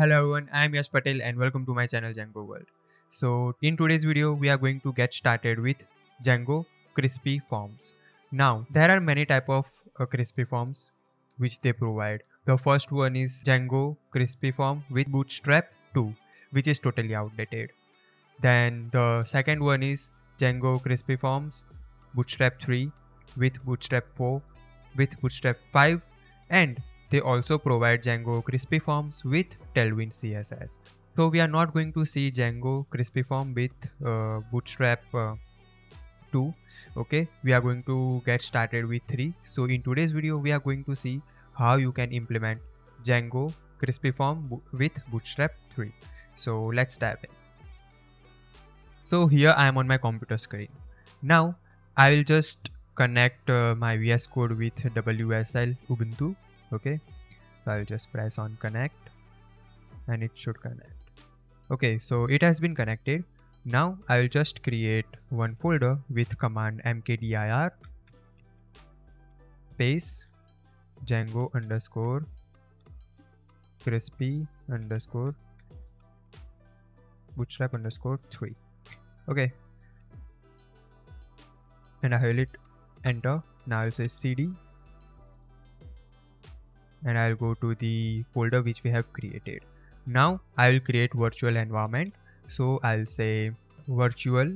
Hello everyone, I am Yash Patel and welcome to my channel Django World. So in today's video, we are going to get started with Django Crispy Forms. Now there are many types of Crispy Forms which they provide. The first one is Django Crispy Form with Bootstrap 2, which is totally outdated. Then the second one is Django Crispy Forms Bootstrap 3 with Bootstrap 4 with Bootstrap 5, and they also provide Django Crispy Forms with Tailwind CSS. So we are not going to see Django Crispy Form with Bootstrap 2. Okay, we are going to get started with 3. So in today's video, we are going to see how you can implement Django Crispy Form with Bootstrap 3. So let's dive in. So here I am on my computer screen. Now I will just connect my VS Code with WSL Ubuntu. Okay, so I'll just press on connect and it should connect. Okay, so it has been connected. Now I'll just create one folder with command mkdir space Django underscore crispy underscore bootstrap underscore 3. Okay, and I will hit enter. Now I'll say cd and I'll go to the folder which we have created. Now I will create virtual environment. So I'll say virtual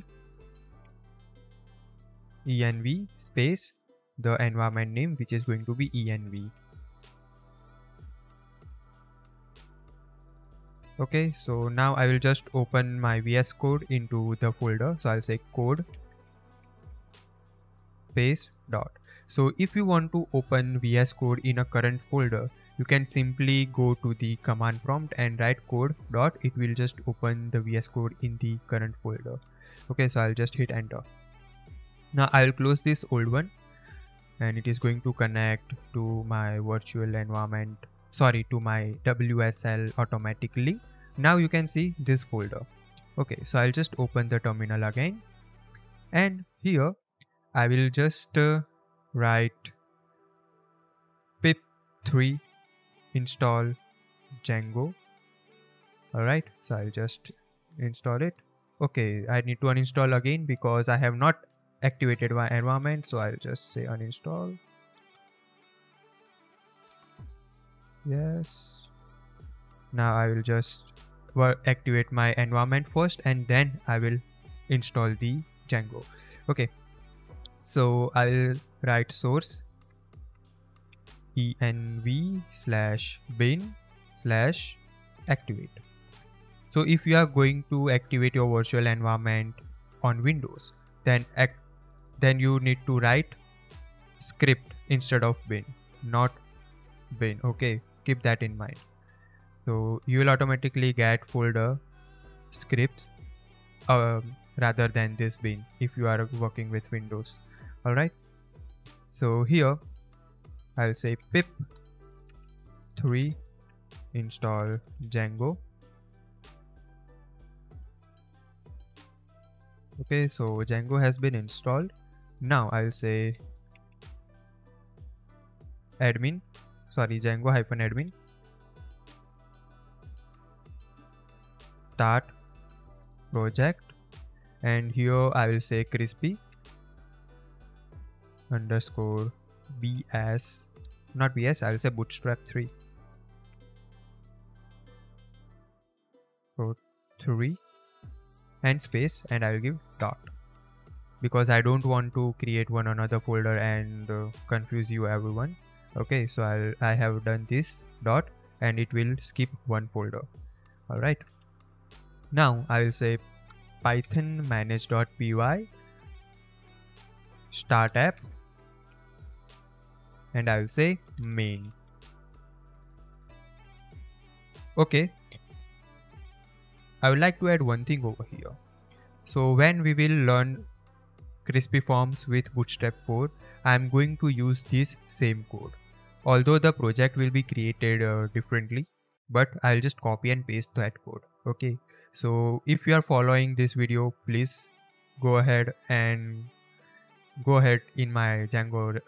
env space the environment name, which is going to be env. Okay, so now I will just open my VS Code into the folder. So I'll say code space dot. So if you want to open VS Code in a current folder, you can simply go to the command prompt and write code dot. It will just open the VS Code in the current folder. Okay, so I'll just hit enter. Now I'll close this old one and it is going to connect to my virtual environment, sorry, to my WSL automatically. Now you can see this folder. Okay, so I'll just open the terminal again and here I will just write pip3 install Django. Alright, so I'll just install it. Okay, I need to uninstall again because I have not activated my environment. So I'll just say uninstall. Yes. Now I will just activate my environment first and then I will install the Django. Okay, so I'll write source env/bin/activate. So if you are going to activate your virtual environment on Windows, then you need to write script instead of bin, not bin. Okay, keep that in mind. So you will automatically get folder scripts rather than this bin if you are working with Windows. Alright, so here I'll say pip3 install Django. Okay, so Django has been installed. Now I'll say admin, sorry, Django-admin start project, and here I will say crispy underscore bs, not bs, I'll say bootstrap 3. So 3 and space, and I'll give dot because I don't want to create one another folder and confuse you everyone. Okay, so I have done this dot and it will skip one folder. All right, now I will say python manage dot py start app, and I will say main. Okay, I would like to add one thing over here. So when we will learn Crispy Forms with Bootstrap 4, I am going to use this same code. Although the project will be created differently, but I'll just copy and paste that code. Okay, so if you are following this video, please go ahead in my Django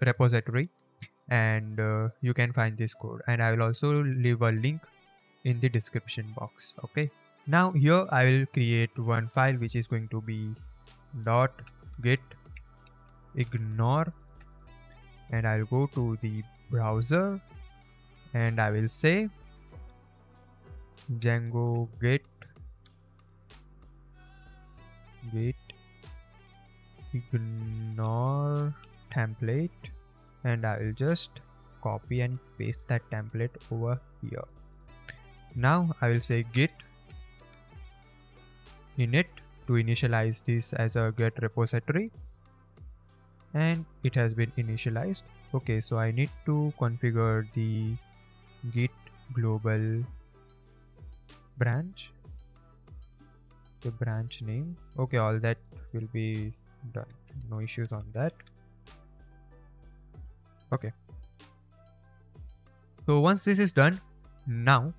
repository and you can find this code, and I will also leave a link in the description box. Okay, now here I will create one file which is going to be .git ignore, and I'll go to the browser and I will say Django git ignore template, and I will just copy and paste that template over here. Now I will say git init to initialize this as a get repository, and it has been initialized. Okay, so I need to configure the git global branch, the branch name. Okay, all that will be done, no issues on that. Okay, so once this is done, now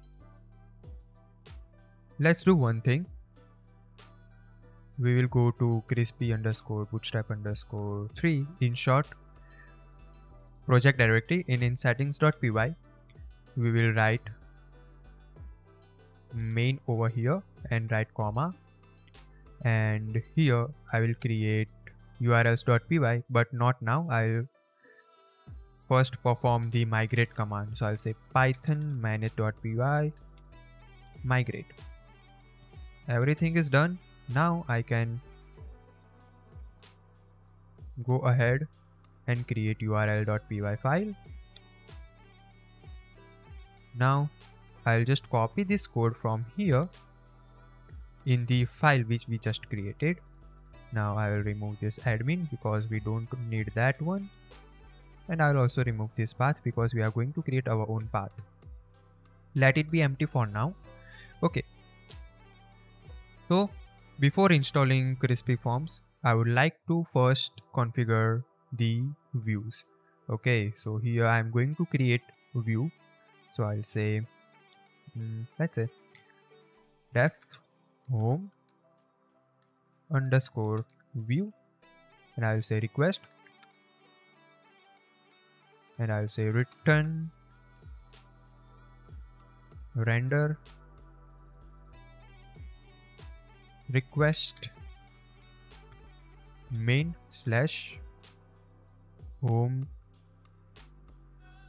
let's do one thing. We will go to crispy underscore bootstrap underscore 3, in short project directory, and in settings.py we will write main over here and write comma, and here I will create urls.py, but not now. I'll first perform the migrate command, so I'll say python manage .py migrate. Everything is done. Now I can go ahead and create url.py file. Now I'll just copy this code from here in the file which we just created. Now I will remove this admin because we don't need that one, and I'll also remove this path because we are going to create our own path. Let it be empty for now. Okay, so before installing Crispy Forms, I would like to first configure the views. Okay, so here I'm going to create view, so I'll say let's say def home underscore view, and I'll say request, and I'll say return render request main slash home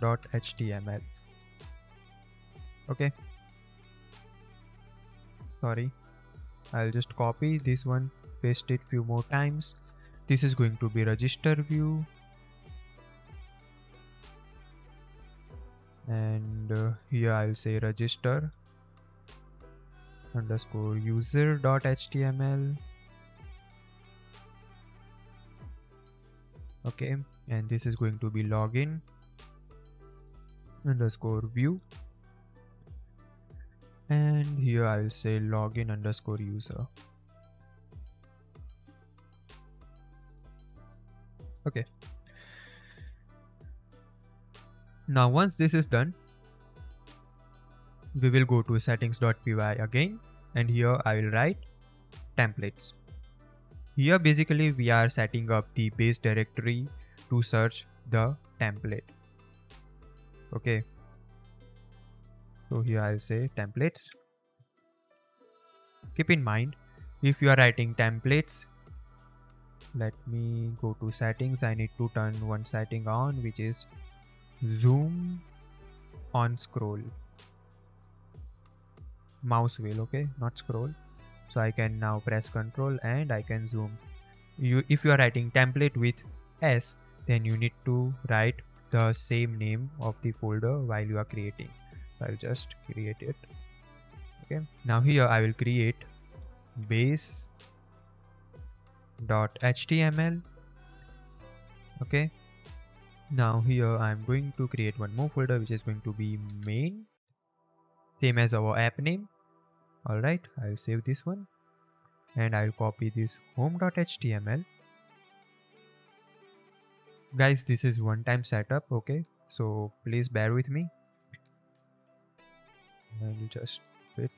dot html. Okay, sorry, I'll just copy this one, paste it few more times. This is going to be register view, and here I'll say register underscore user dot html. Okay, and this is going to be login underscore view, and here I'll say login underscore user. Okay, now once this is done, we will go to settings.py again, and here I will write templates. Here basically we are setting up the base directory to search the template. Okay, so here I'll say templates. Keep in mind, if you are writing templates, let me go to settings. I need to turn one setting on, which is zoom on scroll, mouse wheel, okay, not scroll. So I can now press Ctrl and I can zoom. If you are writing template with S, then you need to write the same name of the folder while you are creating. So I'll just create it. Okay, now here I will create base.html. Okay, now here I'm going to create one more folder which is going to be main, same as our app name. Alright, I'll save this one and I'll copy this home.html. Guys, this is one time setup, okay, so please bear with me. I'll just fit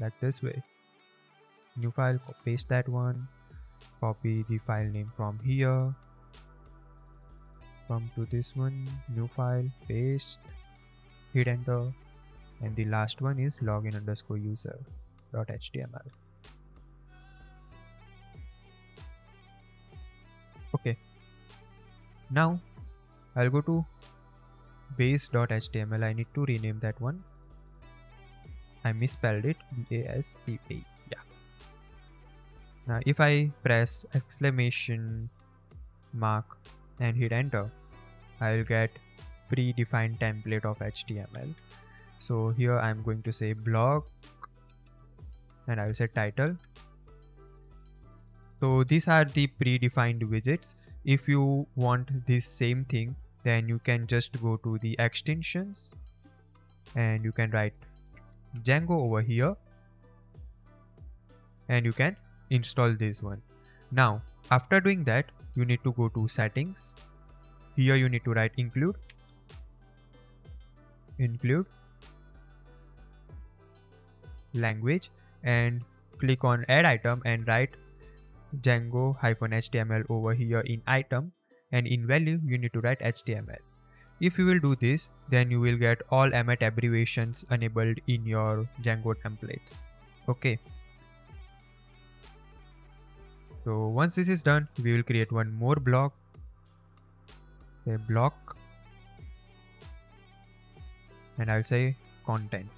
like this way. New file, paste that one, copy the file name from here, come to this one, new file, paste, hit enter, and the last one is login_user.html. Okay, now I'll go to base.html. I need to rename that one. I misspelled it, BASE base. Yeah. Now if I press exclamation mark and hit enter, I'll get predefined template of HTML. So here I'm going to say blog and I will say title. So these are the predefined widgets. If you want this same thing, then you can just go to the extensions and you can write Django over here and you can install this one. Now after doing that, you need to go to settings. Here you need to write include language and click on add item and write Django-HTML over here in item, and in value you need to write HTML. If you will do this, then you will get all MAT abbreviations enabled in your Django templates. Okay. So once this is done, we will create one more block. Say block, and I'll say content.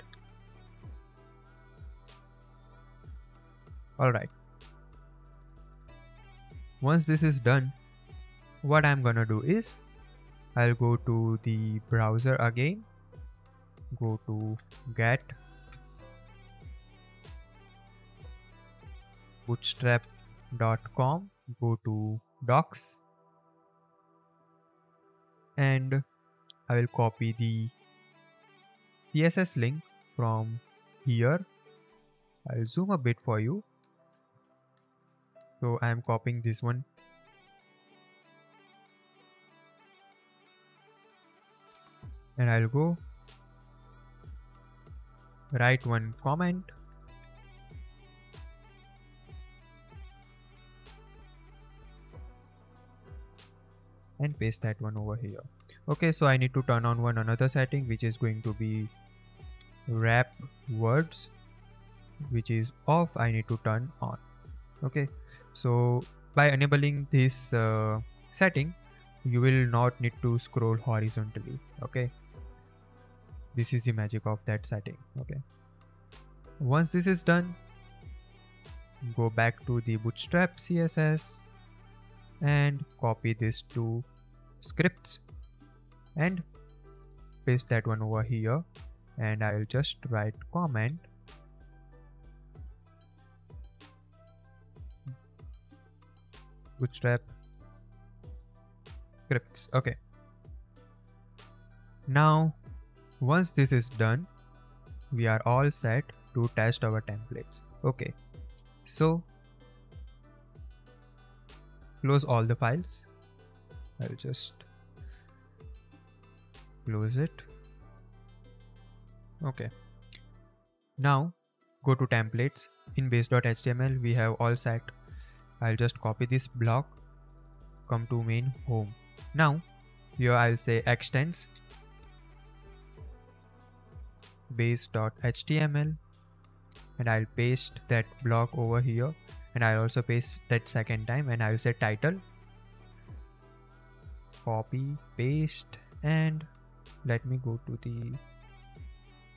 Alright. Once this is done, what I'm gonna do is I'll go to the browser again, go to get bootstrap.com, go to docs, and I will copy the CSS link from here. I'll zoom a bit for you. So I am copying this one. And I'll go write one comment. And paste that one over here. Okay, so I need to turn on one another setting, which is going to be wrap words, which is off. I need to turn on. Okay, so by enabling this setting, you will not need to scroll horizontally. Okay, this is the magic of that setting. Okay, once this is done, go back to the Bootstrap CSS and copy this to scripts and paste that one over here, and I will just write comment. Bootstrap scripts. Okay. Now, once this is done, we are all set to test our templates. Okay. So, close all the files. I'll just close it. Okay. Now, go to templates. In base.html, we have all set. I'll just copy this block, come to main home. Now here I'll say extends base.html and I'll paste that block over here, and I'll also paste that second time, and I'll say title, copy, paste, and let me go to the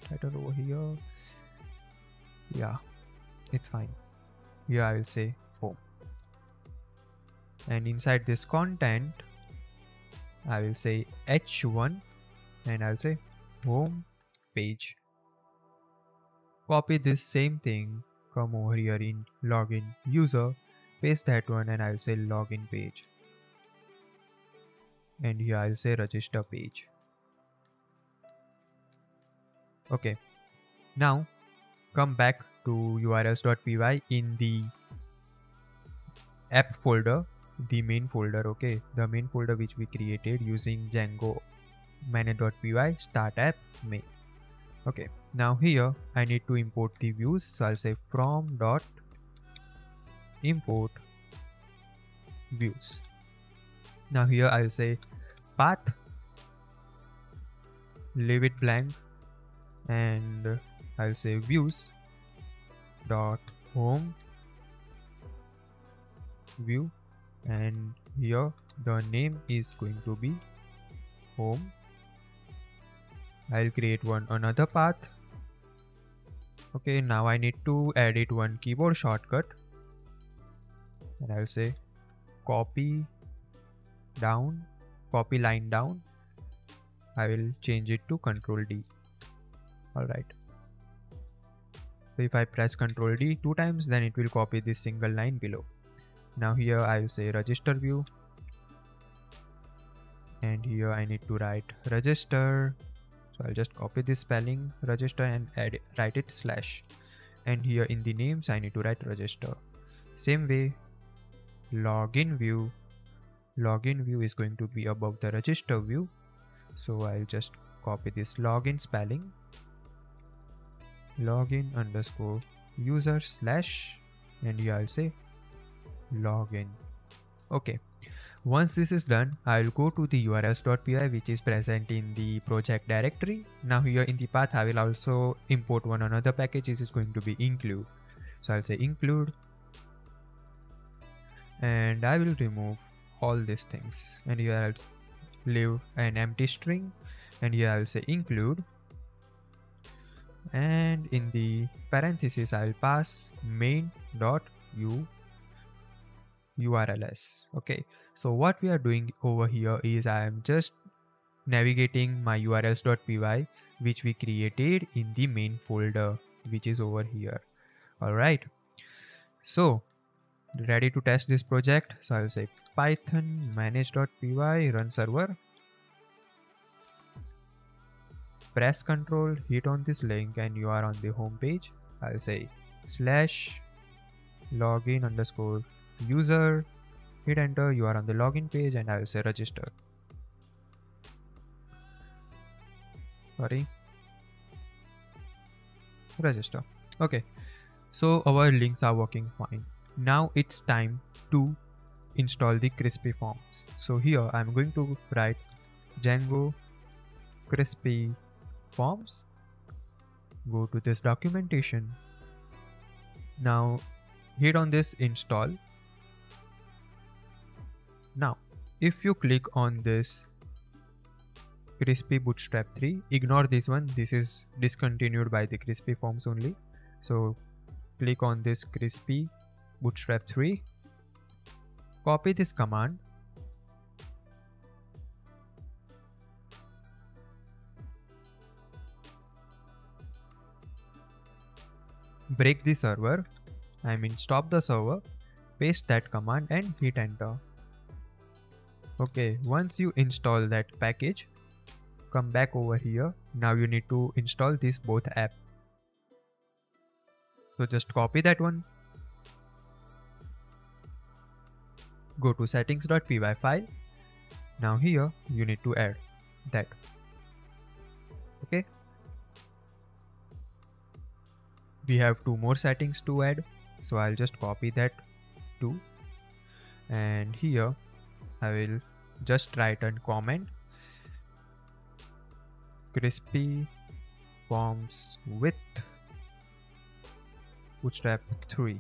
title over here. Yeah, it's fine. Here I will say home. And inside this content, I will say h1 and I'll say home page. Copy this same thing, come over here in login user, paste that one, and I'll say login page. And here I'll say register page. Okay, now come back to urls.py in the app folder, the main folder. Okay, the main folder which we created using Django manage.py start app main. Okay, now here I need to import the views, so I'll say from dot import views. Now here I'll say path, leave it blank, and I'll say views dot home view, and here the name is going to be home. I'll create another path. Okay, now I need to edit one keyboard shortcut, and I'll say copy down, copy line down. I will change it to Control D. Alright. So if I press Control D 2 times, then it will copy this single line below. Now here I will say register view, and here I need to write register. So I'll just copy this spelling register and write it slash, and here in the names I need to write register. Same way login view, login view is going to be above the register view, so I'll just copy this login spelling, login underscore user slash, and here I'll say login. Okay, once this is done, I'll go to the urls.py which is present in the project directory. Now here in the path I will also import another package. This is going to be include, so I'll say include, and I will remove all these things, and here I'll leave an empty string, and here I'll say include, and in the parenthesis I'll pass main.u urls. Okay, so what we are doing over here is I am just navigating my urls.py which we created in the main folder which is over here. Alright, so ready to test this project. So I'll say python manage dot py run server, press Control, hit on this link, and you are on the home page. I'll say slash login underscore user, hit enter, you are on the login page, and I will say register. Sorry, register. Okay, so our links are working fine. Now it's time to install the Crispy forms. So here I'm going to write Django Crispy Forms, go to this documentation, now hit on this install. Now if you click on this Crispy Bootstrap 3, ignore this one, this is discontinued by the Crispy Forms only. So click on this Crispy Bootstrap 3, copy this command, break the server, stop the server, paste that command and hit enter. Okay, once you install that package, come back over here. Now you need to install this both app. So just copy that one, go to settings.py file. Now here you need to add that. Okay, we have 2 more settings to add, so I'll just copy that too, and here I will just write and comment Crispy Forms with Bootstrap 3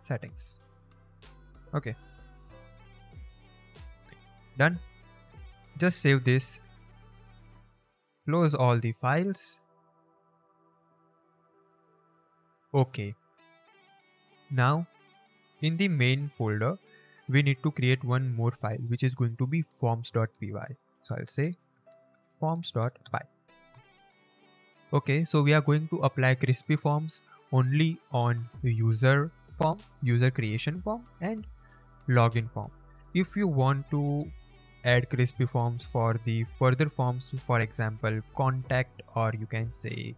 settings. Okay, done. Just save this, close all the files. Okay, now in the main folder we need to create 1 more file which is going to be forms.py. So I'll say forms.py. Okay, so we are going to apply Crispy Forms only on user form, user creation form, and login form. If you want to add Crispy Forms for the further forms, for example contact, or you can say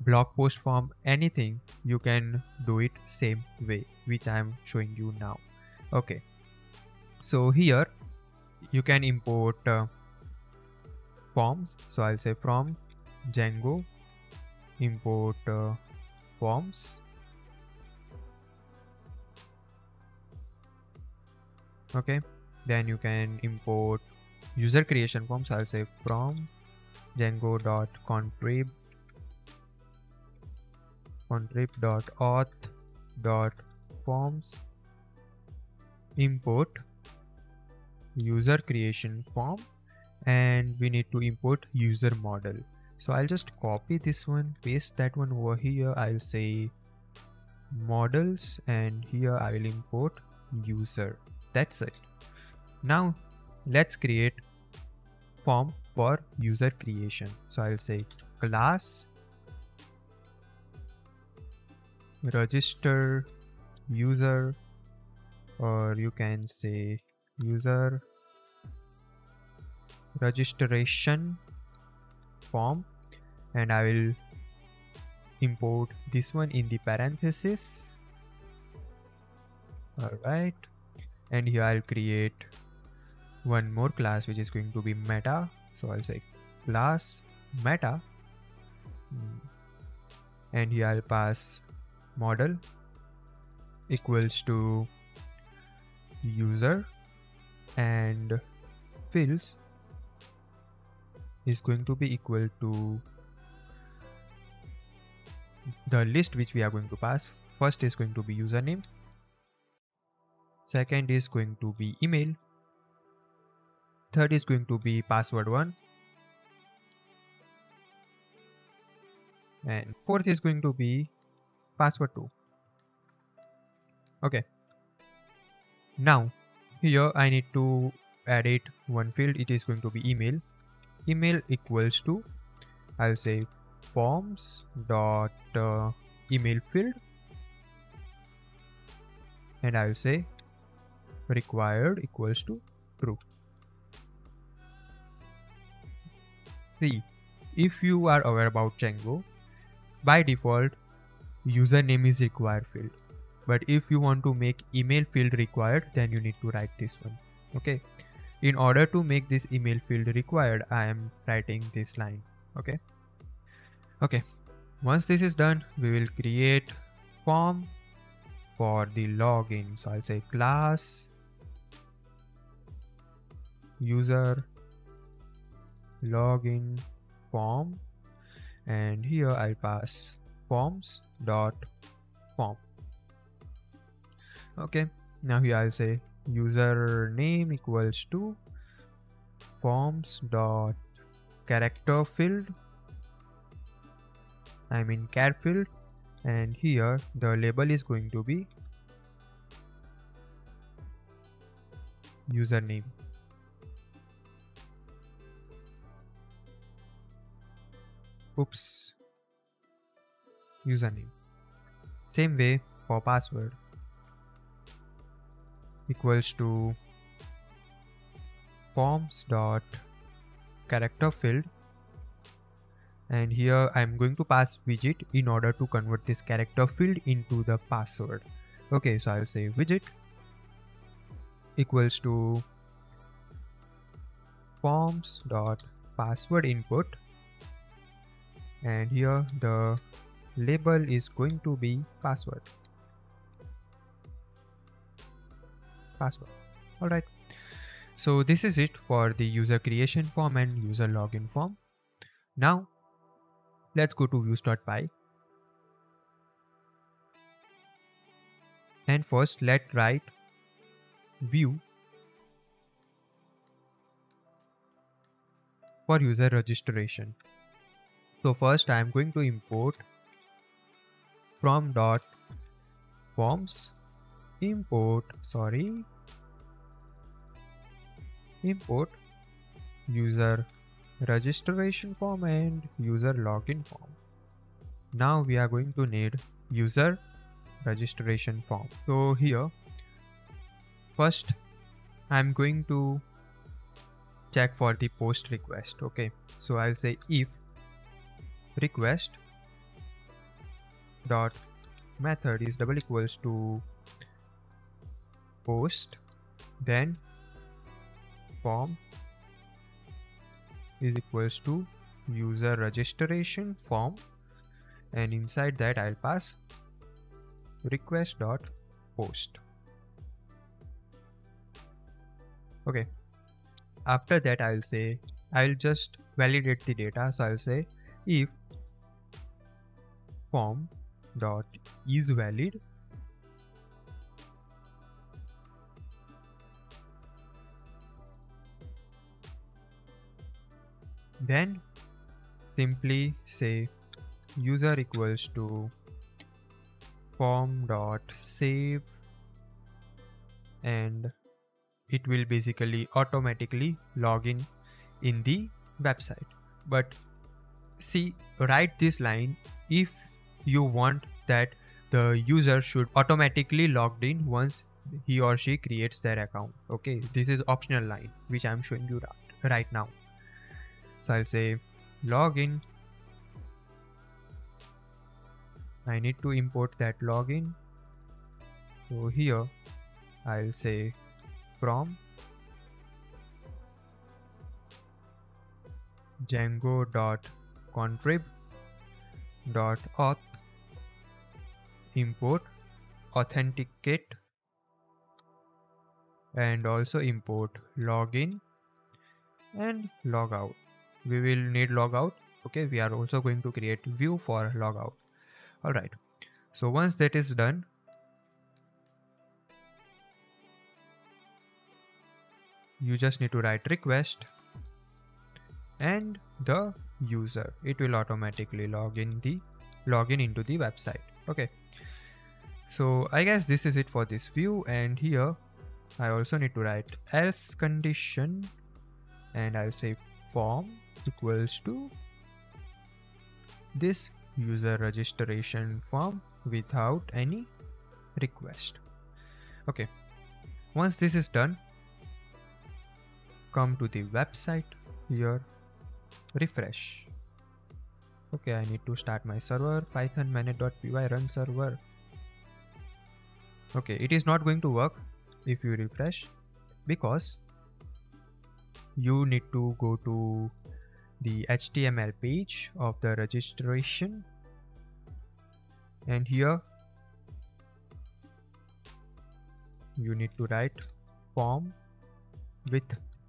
blog post form, anything, you can do it same way which I am showing you now. Okay, so here you can import forms. So I'll say from Django import forms. Okay, then you can import user creation forms. So I'll say from django.contrib.auth.forms import user creation form, and we need to import user model. So I'll just copy this one, paste that one over here. I'll say models, and here I will import user. That's it. Now let's create form for user creation. So I'll say class register user, or you can say user registration form, and I will import this one in the parenthesis. All right, and here I'll create one more class which is going to be meta. So I'll say class meta, and here I'll pass model equals to user, and fields is going to be equal to the list which we are going to pass. First is going to be username, second is going to be email, third is going to be password one, and fourth is going to be password two. Okay, now here I need to edit one field. It is going to be email. Email equals to, I'll say forms dot email field, and I'll say required equals to true. See, if you are aware about Django, by default username is required field, but if you want to make email field required, then you need to write this one. Okay, in order to make this email field required, I am writing this line. Okay, once this is done, we will create form for the login. So I'll say class user login form, and here I'll pass forms dot form. Okay, now here I'll say username equals to forms dot character field, I mean char field, and here the label is going to be username. Oops, username. Same way for password equals to forms dot character field, and here I'm going to pass widget in order to convert this character field into the password. Okay, so I'll say widget equals to forms dot password input, and here the label is going to be password. All right, so this is it for the user creation form and user login form. Now let's go to views.py, and first let's write view for user registration. So first I am going to import from dot forms import user registration form and user login form. Now we are going to need user registration form. So here first I'm going to check for the post request. Okay, so I'll say if request dot method is double equals to post, then form is equals to user registration form, and inside that I'll pass request dot post. Okay, after that I'll just validate the data. So I'll say if form dot is valid, then simply say user equals to form dot save, and it will basically automatically log in the website. But see, write this line if you want that the user should automatically logged in once he or she creates their account. Okay, this is optional line which I'm showing you right now. So I'll say login. I need to import that login. So here I'll say from django.contrib.auth import authenticate, and also import login and logout. We will need logout. Okay, we are also going to create view for logout. Alright, so once that is done, you just need to write request and the user. It will automatically log in into the website. Okay, so I guess this is it for this view, and here I also need to write else condition, and I'll say form equals to this user registration form without any request. Okay, once this is done, come to the website here, refresh. Okay, I need to start my server, python manage dot py run server. Okay, it is not going to work if you refresh, because you need to go to the HTML page of the registration, and here you need to write form with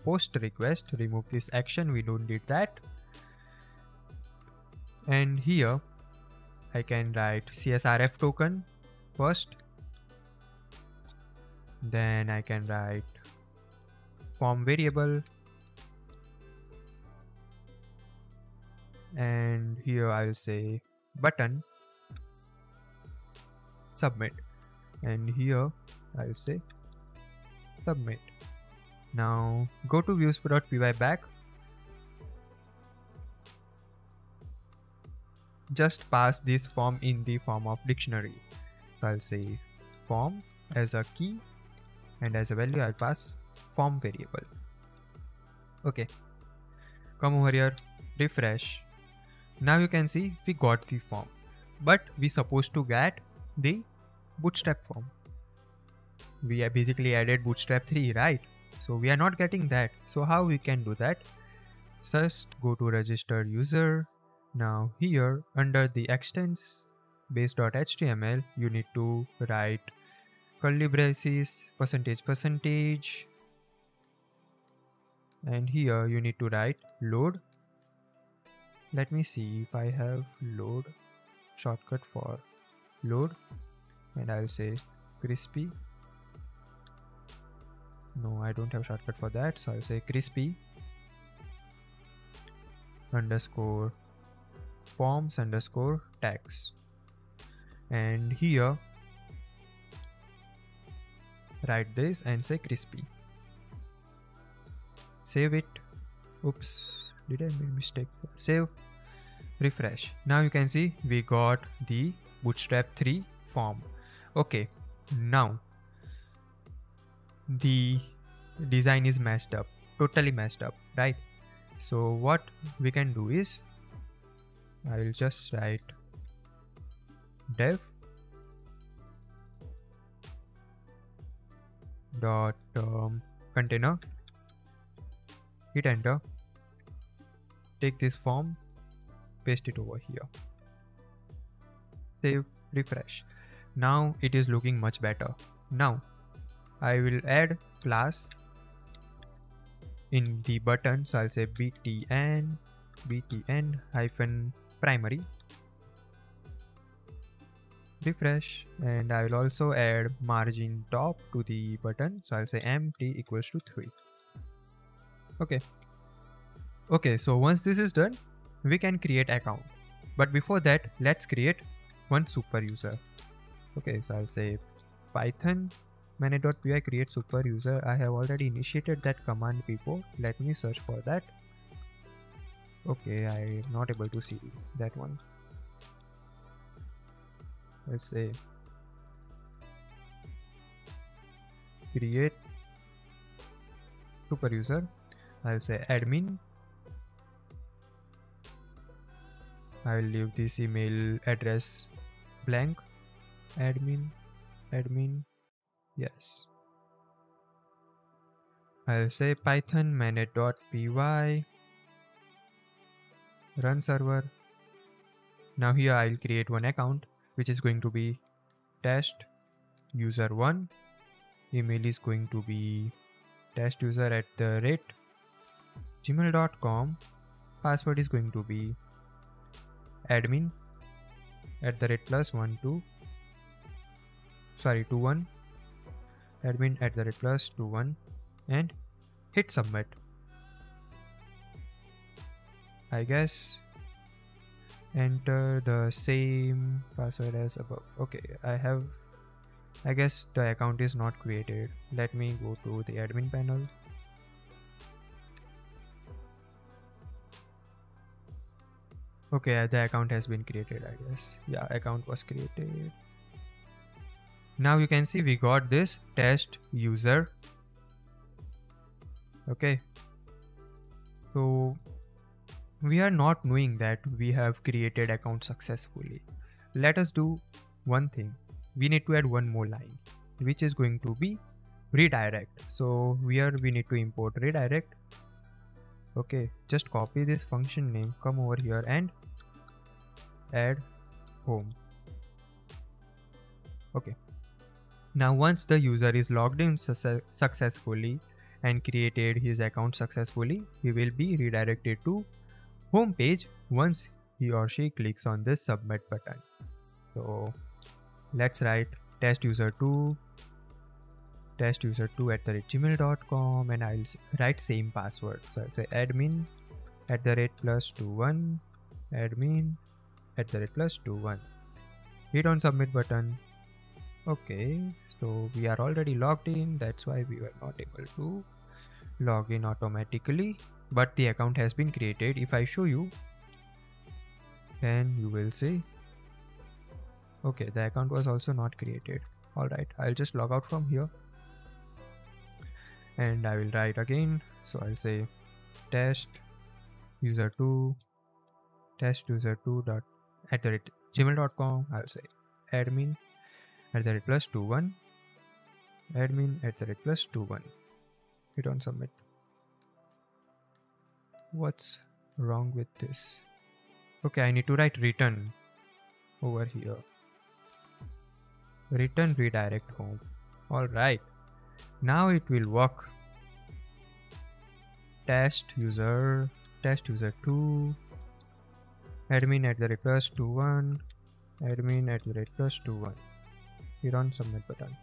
post request. Remove this action, we don't need that. And here I can write CSRF token first, then I can write form variable, and here I'll say button submit, and here I'll say submit. Now go to views.py back, just pass this form in the form of dictionary. So I'll say form as a key, and as a value I'll pass form variable. Okay, come over here, refresh. Now you can see we got the form, but we supposed to get the bootstrap form. We have basically added bootstrap 3, right? So we are not getting that. So how we can do that? Just go to register user. Now here under the extends base.html, you need to write curly braces %%, and here you need to write load. Let me see if I have load shortcut for load, and I'll say crispy. No, I don't have shortcut for that. So I'll say crispy underscore forms underscore tags, and here write this and say crispy. Save it. Oops, did I make a mistake? Save, refresh. Now you can see we got the bootstrap 3 form. Okay, now the design is messed up, totally messed up, right? So what we can do is, I will just write dev dot container, hit enter. Take this form, paste it over here, save, refresh. Now it is looking much better. Now I will add class in the button. So I'll say btn btn-primary. Refresh, and I will also add margin top to the button, so I'll say mt = 3. Okay, so once this is done, we can create account, but before that let's create one super user. Okay, so I'll say python manage.py create super user. I have already initiated that command before. Let me search for that. Okay, I am not able to see that one. Let's say create super user. I'll say admin. I'll leave this email address blank. Admin. Yes. I'll say python manage.py run server. Now here I'll create one account, which is going to be test user1. Email is going to be testuser@gmail.com. Password is going to be admin@+21 admin@+21, and hit submit. I guess enter the same password as above. Okay, I guess the account is not created. Let me go to the admin panel. Okay, the account has been created, I guess. Yeah, account was created. Now you can see we got this test user. Okay, so we are not knowing that we have created account successfully. Let us do one thing. We need to add one more line, which is going to be redirect. So here we need to import redirect. Okay, just copy this function name, come over here and add home. Okay, now once the user is logged in successfully and created his account successfully, he will be redirected to home page once he or she clicks on this submit button. So let's write testuser2@gmail.com, and I'll write same password. So I'll say admin@+21 admin@+21. Hit on submit button. Okay, so we are already logged in. That's why we were not able to log in automatically, but the account has been created. If I show you, then you will see. Okay, the account was also not created. Alright, I'll just log out from here and I will write again. So I'll say testuser2@gmail.com. I'll say admin@+21 admin@+21. Hit on submit. What's wrong with this? Okay, I need to write return over here. Return redirect home. Alright, now it will work. Test user 2 admin@+21 admin@+21. Hit on submit button.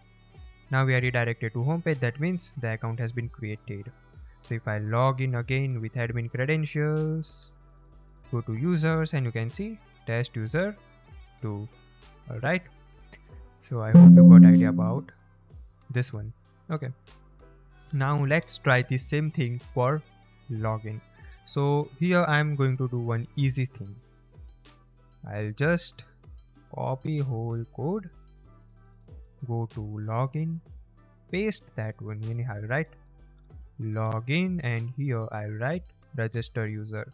Now we are redirected to home page. That means the account has been created. So if I log in again with admin credentials, go to users, and you can see testuser2. Alright, so I hope you got idea about this one. Okay, now let's try the same thing for login. So here I'm going to do one easy thing. I'll just copy whole code, go to login, paste that one in. I'll write login, and here I'll write register user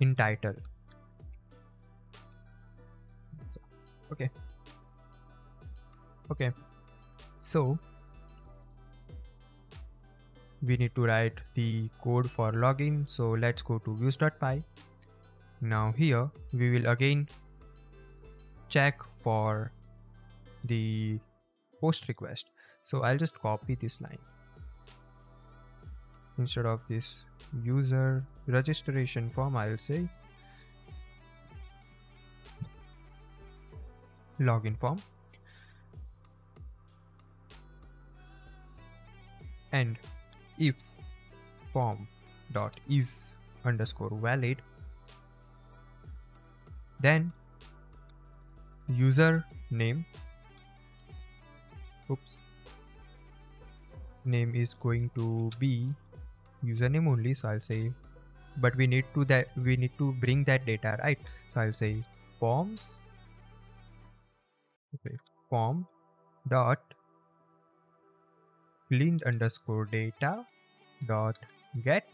in title. Okay, so we need to write the code for login. So let's go to views.py. Now here we will again check for the post request. So I'll just copy this line. instead of this user registration form, I will say login form. And if form.is underscore valid, then user name, oops, name is going to be username only, so I'll say, but we need to bring that data, right? So I'll say forms, okay, form dot clean underscore data dot get,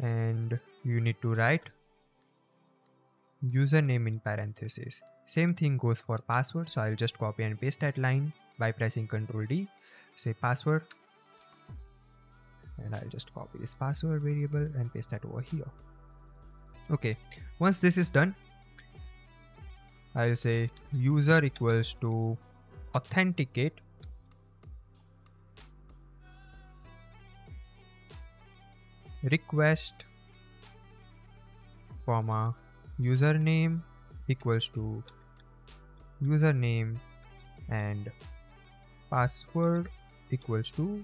and you need to write username in parentheses. Same thing goes for password, so I'll just copy and paste that line by pressing Ctrl D, say password, and I'll just copy this password variable and paste that over here. Okay, once this is done, I'll say user equals to authenticate, request, comma, username equals to username and password equals to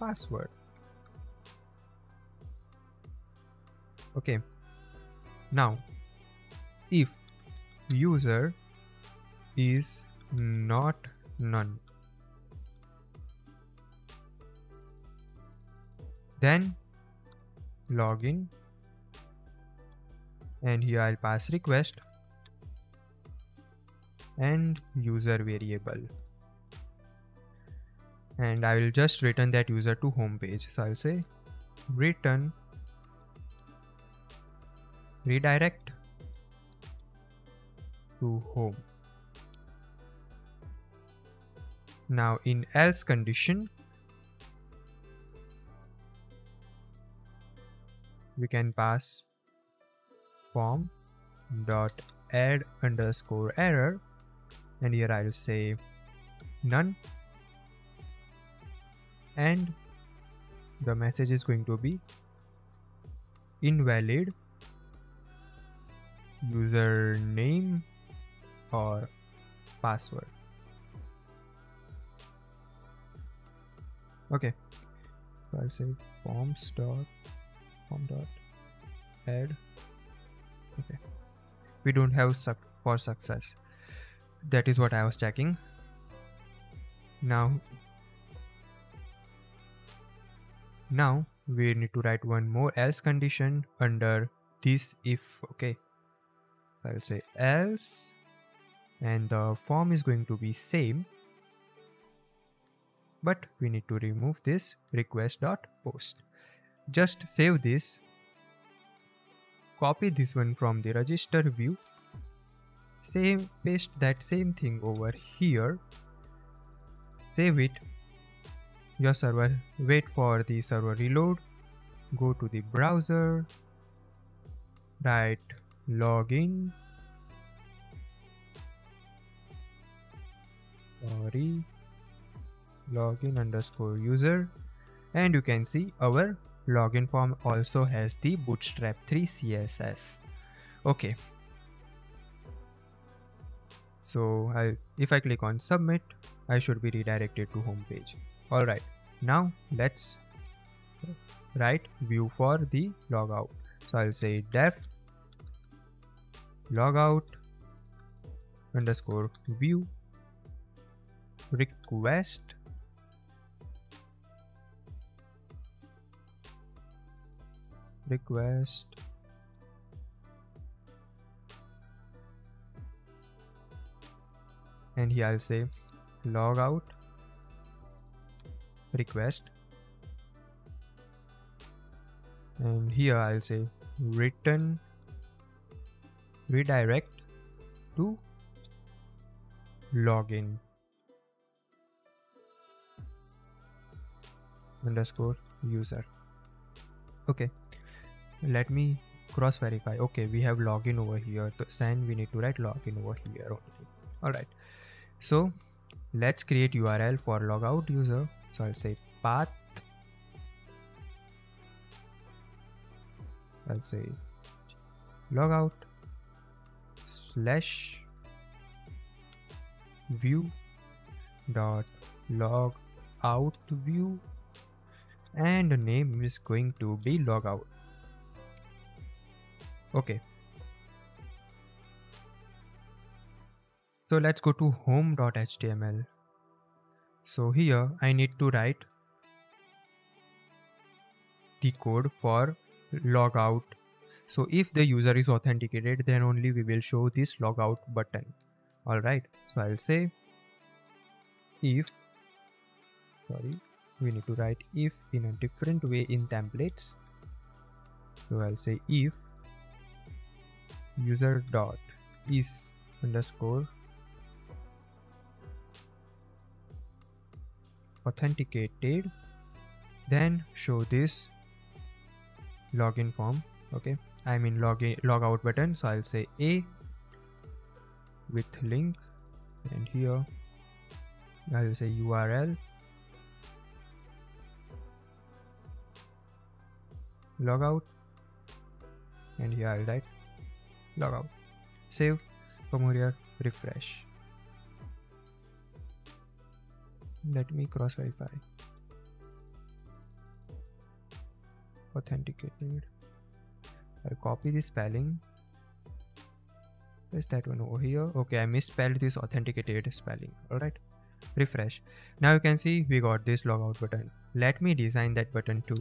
password. Okay, now if user is not none, then login, and here I'll pass request and user variable, and I will just return that user to home page. So I'll say return redirect to home. Now in else condition, we can pass form dot add underscore error, and here I will say none, and the message is going to be invalid username or password. Okay, so I'll say forms dot add. Okay, we don't have for success, that is what I was checking. Now we need to write one more else condition under this if. Okay, I'll say else, and the form is going to be same, but we need to remove this request.post. Just save this, copy this one from the register view, save, paste that same thing over here, save it, your server, wait for the server reload, go to the browser, write login, sorry, login underscore user, and you can see our login form also has the Bootstrap 3 CSS. Okay, so if I click on submit, I should be redirected to home page. Alright, now let's write view for the logout. So I'll say def logout underscore view request and here I'll say logout request, and here I'll say return redirect to login underscore user. Okay, let me cross verify. Okay, we have login over here, then we need to write login over here only. Alright, so let's create URL for logout user. So I'll say path I'll say logout slash view dot log out view, and the name is going to be logout. Okay, so let's go to home.html. So here I need to write the code for logout. So if the user is authenticated, then only we will show this logout button. Alright, so I'll say if, sorry, we need to write if in a different way in templates. So I'll say if user dot is underscore authenticated, then show this login form. Okay, I mean login logout button. So I'll say a with link, and here I'll say URL logout, and here I'll write logout. Save, come over here, refresh. Let me cross verify. Authenticated. I'll copy the spelling. Is that one over here? Okay, I misspelled this authenticated spelling. Alright, refresh. Now you can see we got this logout button. Let me design that button too.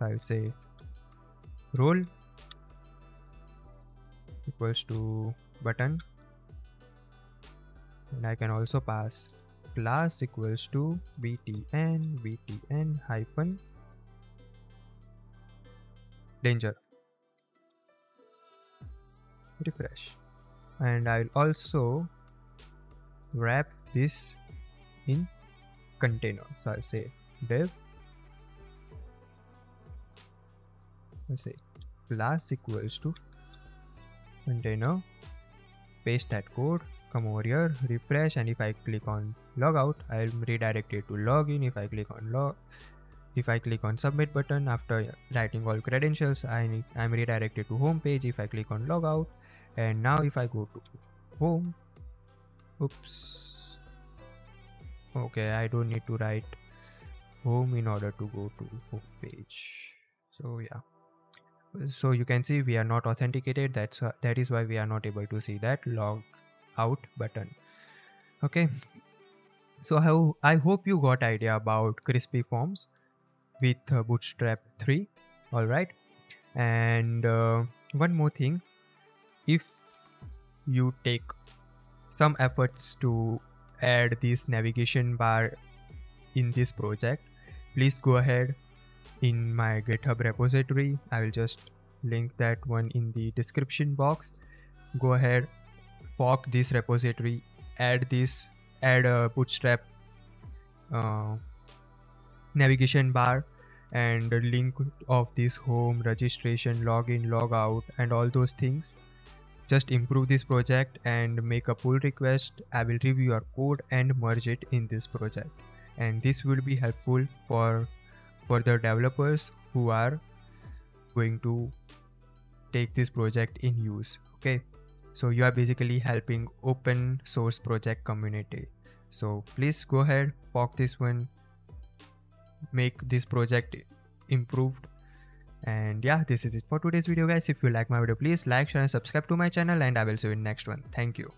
I'll say role equals to button, and I can also pass class equals to btn btn hyphen danger. Refresh, and I'll also wrap this in container. So I'll say dev, I'll say class equals to container, paste that code, come over here, refresh, and if I click on logout, I'll redirect it to login. If I click on submit button after writing all credentials, I'm redirected to home page. If I click on logout, and now if I go to home, oops, okay, I don't need to write home in order to go to home page. So yeah, so you can see we are not authenticated. That is why we are not able to see that log out button. Okay, so I hope you got idea about Crispy Forms with Bootstrap 3. Alright, and one more thing, if you take some efforts to add this navigation bar in this project, please go ahead. In my GitHub repository, I will just link that one in the description box. Go ahead, fork this repository, add a Bootstrap navigation bar, and the link of this home, registration, login, logout, and all those things. Just improve this project and make a pull request. I will review your code and merge it in this project, and this will be helpful for the developers who are going to take this project in use. Okay, so you are basically helping open source project community. So please go ahead, fork this one, make this project improved. And yeah, this is it for today's video guys. If you like my video, please like, share, and subscribe to my channel, and I will see you in next one. Thank you.